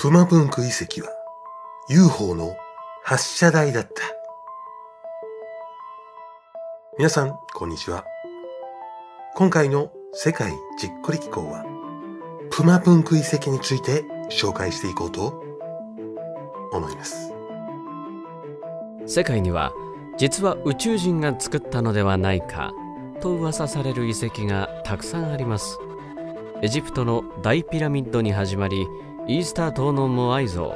プマプンク遺跡は UFO の発射台だった。皆さん、こんにちは。今回の世界じっくり紀行は、プマプンク遺跡について紹介していこうと思います。世界には、実は宇宙人が作ったのではないかと噂される遺跡がたくさんあります。エジプトの大ピラミッドに始まり、イースター島のモアイ像、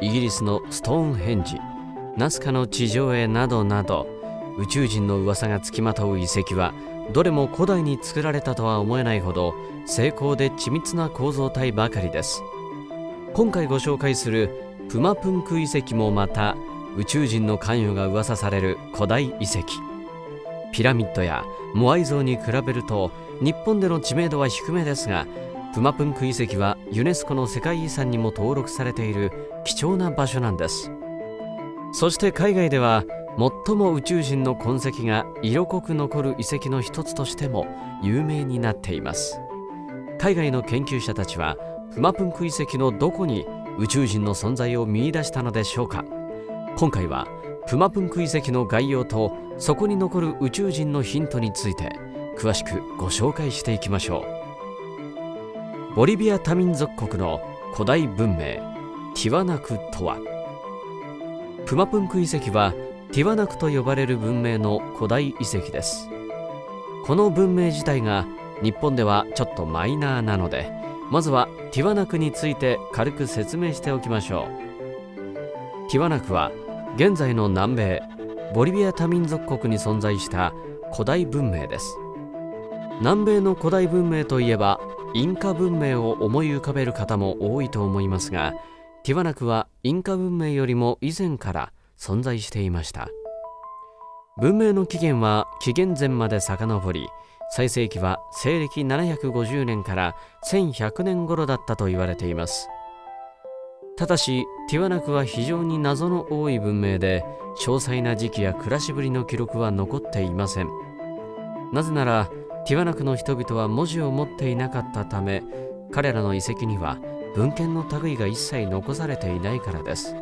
イギリスのストーンヘンジ、ナスカの地上絵などなど、宇宙人の噂がつきまとう遺跡はどれも古代に作られたとは思えないほど精巧で緻密な構造体ばかりです。今回ご紹介するプマプンク遺跡もまた宇宙人の関与が噂される古代遺跡。ピラミッドやモアイ像に比べると日本での知名度は低めですが、プマプンク遺跡はユネスコの世界遺産にも登録されている貴重な場所なんです。そして海外では最も宇宙人の痕跡が色濃く残る遺跡の一つとしても有名になっています。海外の研究者たちはプマプンク遺跡のどこに宇宙人の存在を見出したのでしょうか。今回はプマプンク遺跡の概要とそこに残る宇宙人のヒントについて詳しくご紹介していきましょう。ボリビア多民族国の古代文明、ティワナクとは。プマプンク遺跡はティワナクと呼ばれる文明の古代遺跡です。この文明自体が日本ではちょっとマイナーなので、まずはティワナクについて軽く説明しておきましょう。ティワナクは現在の南米ボリビア多民族国に存在した古代文明です。南米の古代文明といえばインカ文明を思い浮かべる方も多いと思いますが、ティワナクはインカ文明よりも以前から存在していました。文明の起源は紀元前まで遡り、最盛期は西暦750年から1100年頃だったと言われています。ただしティワナクは非常に謎の多い文明で、詳細な時期や暮らしぶりの記録は残っていません。なぜならティワナクの人々は文字を持っていなかったため、彼らの遺跡には文献の類が一切残されていないからです。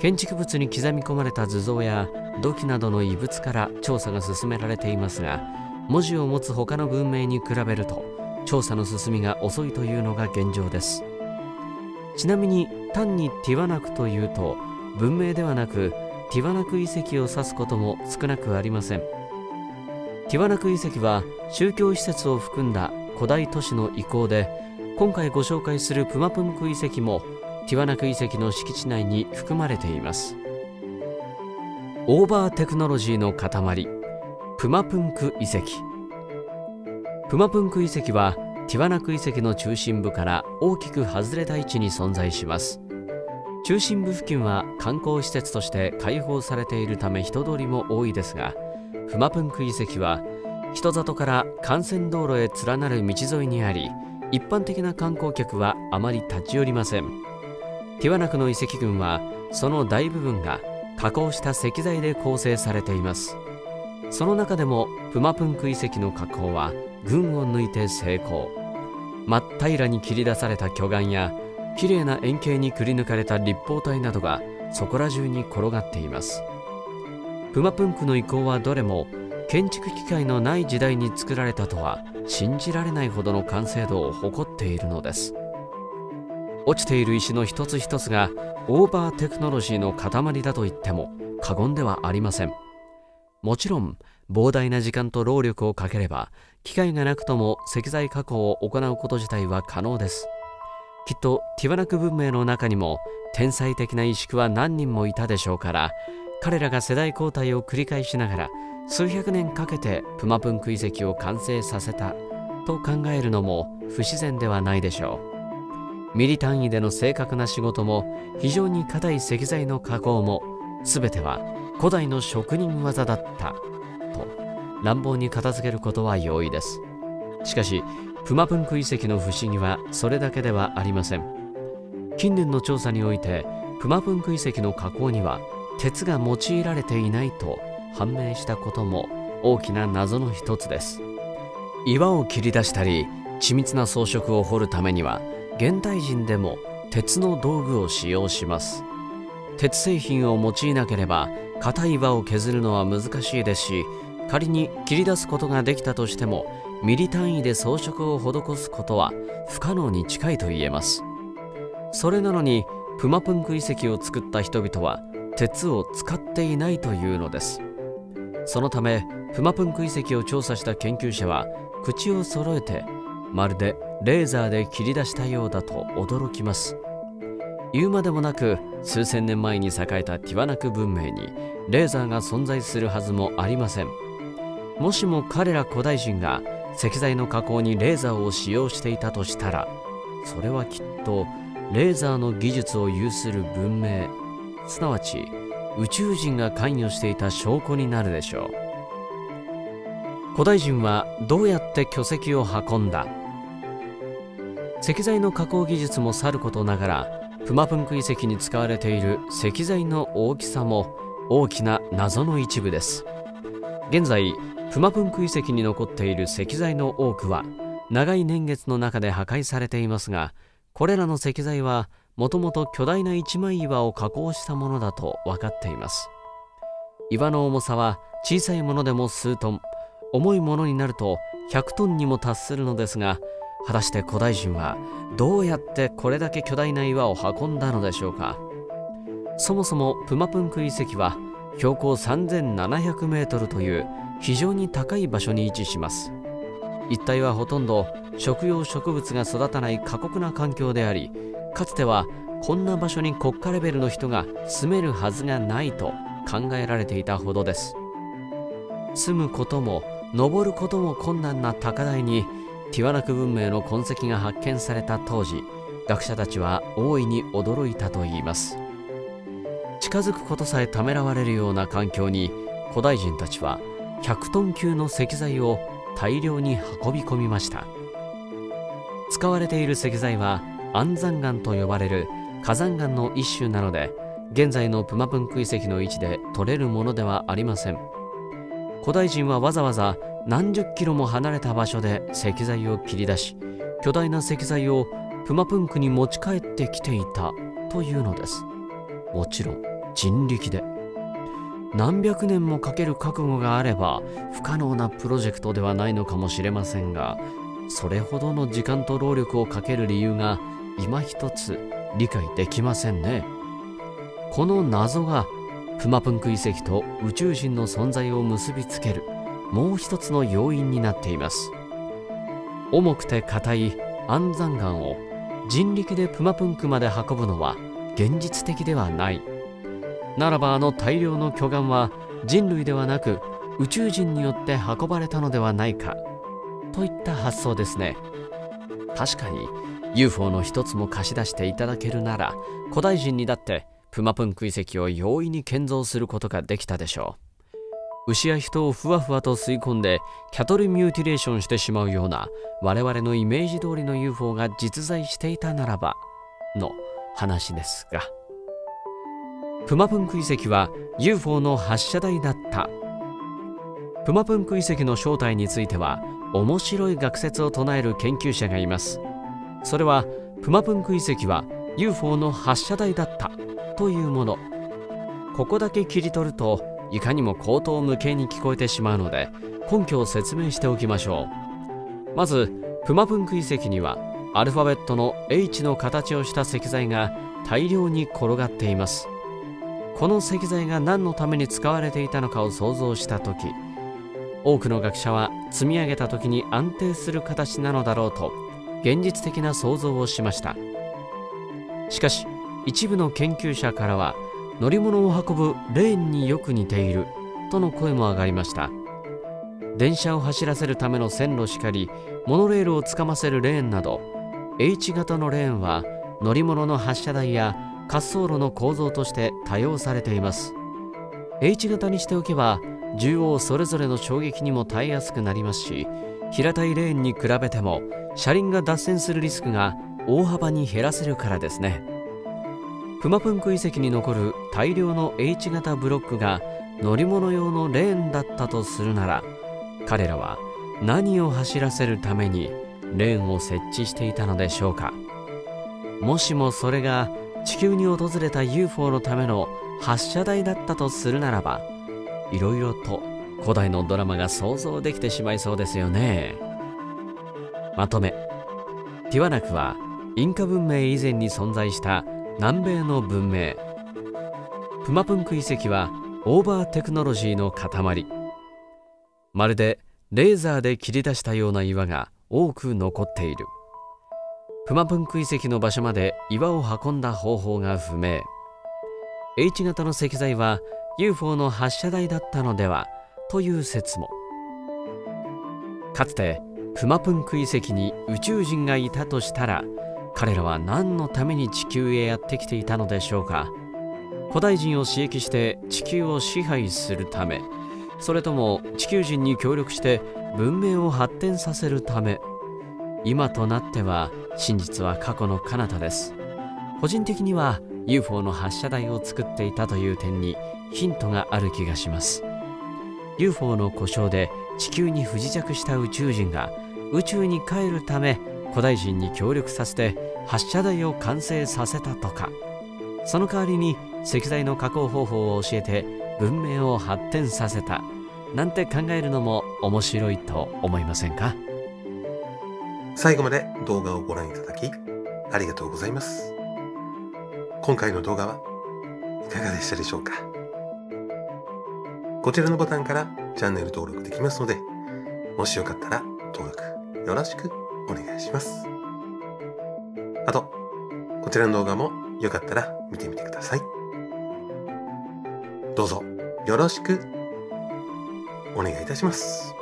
建築物に刻み込まれた図像や土器などの遺物から調査が進められていますが、文字を持つ他の文明に比べると調査の進みが遅いというのが現状です。ちなみに単にティワナクというと文明ではなくティワナク遺跡を指すことも少なくありません。ティワナク遺跡は宗教施設を含んだ古代都市の遺構で、今回ご紹介するプマプンク遺跡もティワナク遺跡の敷地内に含まれています。オーバーテクノロジーの塊、プマプンク遺跡。プマプンク遺跡はティワナク遺跡の中心部から大きく外れた位置に存在します。中心部付近は観光施設として開放されているため人通りも多いですが、プマプンク遺跡は人里から幹線道路へ連なる道沿いにあり、一般的な観光客はあまり立ち寄りません。ティワナクの遺跡群はその大部分が加工した石材で構成されています。その中でもプマプンク遺跡の加工は群を抜いて成功。真っ平らに切り出された巨岩や綺麗な円形にくり抜かれた立方体などがそこら中に転がっています。プマプンクの遺構はどれも建築機械のない時代に作られたとは信じられないほどの完成度を誇っているのです。落ちている石の一つ一つがオーバーテクノロジーの塊だと言っても過言ではありません。もちろん膨大な時間と労力をかければ機械がなくとも石材加工を行うこと自体は可能です。きっとティワナク文明の中にも天才的な石工は何人もいたでしょうから、彼らが世代交代を繰り返しながら数百年かけてプマプンク遺跡を完成させたと考えるのも不自然ではないでしょう。ミリ単位での正確な仕事も非常に硬い石材の加工も全ては古代の職人技だったと乱暴に片付けることは容易です。しかしプマプンク遺跡の不思議はそれだけではありません。近年の調査においてプマプンク遺跡の加工には鉄が用いられていないと判明したことも大きな謎の一つです。岩を切り出したり緻密な装飾を彫るためには現代人でも鉄の道具を使用します。鉄製品を用いなければ硬い輪を削るのは難しいですし、仮に切り出すことができたとしてもミリ単位で装飾を施すことは不可能に近いと言えます。それなのにプマプンク遺跡を作った人々は鉄を使っていないというのです。そのためプマプンク遺跡を調査した研究者は口を揃えて、まるでレーザーで切り出したようだと驚きます。言うまでもなく、数千年前に栄えたティワナク文明にレーザーが存在するはずもありません。もしも彼ら古代人が石材の加工にレーザーを使用していたとしたら、それはきっとレーザーの技術を有する文明、すなわち宇宙人が関与していた証拠になるでしょう。古代人はどうやって巨石を運んだ？石材の加工技術もさることながら、プマプンク遺跡に使われている石材の大きさも大きな謎の一部です。現在プマプンク遺跡に残っている石材の多くは長い年月の中で破壊されていますが、これらの石材はもともと巨大な一枚岩を加工したものだと分かっています。岩の重さは小さいものでも数トン、重いものになると100トンにも達するのですが、果たして古代人はどうやってこれだけ巨大な岩を運んだのでしょうか。そもそもプマプンク遺跡は標高 3700 メートルという非常に高い場所に位置します。一帯はほとんど食用植物が育たない過酷な環境であり、かつてはこんな場所に国家レベルの人が住めるはずがないと考えられていたほどです。住むことも登ることも困難な高台にティワナク文明の痕跡が発見された当時、学者たちは大いに驚いたといいます。近づくことさえためらわれるような環境に古代人たちは100トン級の石材を大量に運び込みました。使われている石材は安山岩と呼ばれる火山岩の一種なので、現在のプマプンク遺跡の位置で取れるものではありません。古代人はわざわざ何十キロも離れた場所で石材を切り出し、巨大な石材をプマプンクに持ち帰ってきていたというのです。もちろん人力で。何百年もかける覚悟があれば不可能なプロジェクトではないのかもしれませんが、それほどの時間と労力をかける理由が今一つ理解できませんね。この謎がプマプンク遺跡と宇宙人の存在を結びつけるもう一つの要因になっています。重くて硬い安山岩を人力でプマプンクまで運ぶのは現実的ではない。ならばあの大量の巨岩は人類ではなく宇宙人によって運ばれたのではないかといった発想ですね。確かに UFO の一つも貸し出していただけるなら、古代人にだってプマプンク遺跡を容易に建造することができたでしょう。牛や人をふわふわと吸い込んでキャトルミューティレーションしてしまうような我々のイメージ通りの UFO が実在していたならばの話ですが、プマプンク遺跡は UFO の発射台だった。プマプンク遺跡の正体については面白い学説を唱える研究者がいます。それはプマプンク遺跡は UFO の発射台だったというもの。ここだけ切り取るといかにも荒唐無稽に聞こえてしまうので、根拠を説明しておきましょう。まずプマプンク遺跡にはアルファベットの H の形をした石材が大量に転がっています。この石材が何のために使われていたのかを想像した時、多くの学者は積み上げた時に安定する形なのだろうと現実的な想像をしました。しかし一部の研究者からは乗り物を運ぶレーンによく似ているとの声も上がりました。電車を走らせるための線路しかり、モノレールをつかませるレーンなど H 型のレーンは乗り物の発射台や滑走路の構造として多用されています。 H 型にしておけば縦横それぞれの衝撃にも耐えやすくなりますし、平たいレーンに比べても車輪が脱線するリスクが大幅に減らせるからですね。プマプンク遺跡に残る大量の H 型ブロックが乗り物用のレーンだったとするなら、彼らは何を走らせるためにレーンを設置していたのでしょうか。もしもそれが地球に訪れた UFO のための発射台だったとするならば、いろいろと古代のドラマが想像できてしまいそうですよね。まとめ、ティワナクはインカ文明以前に存在した南米の文明。プマプンク遺跡はオーバーテクノロジーの塊。まるでレーザーで切り出したような岩が多く残っている。プマプンク遺跡の場所まで岩を運んだ方法が不明。H 型の石材は UFO の発射台だったのではという説も。かつてプマプンク遺跡に宇宙人がいたとしたら、彼らは何のために地球へやってきていたのでしょうか。古代人を刺激して地球を支配するため、それとも地球人に協力して文明を発展させるため。今となっては真実は過去の彼方です。個人的には UFO の発射台を作っていたという点にヒントがある気がします。 UFO の故障で地球に不時着した宇宙人が宇宙に帰るため古代人に協力させて発射台を完成させたとか、その代わりに石材の加工方法を教えて文明を発展させたなんて考えるのも面白いと思いませんか。最後まで動画をご覧いただきありがとうございます。今回の動画はいかがでしたでしょうか。こちらのボタンからチャンネル登録できますので、もしよかったら登録よろしくお願いします。あとこちらの動画もよかったら見てみてください。どうぞよろしくお願いいたします。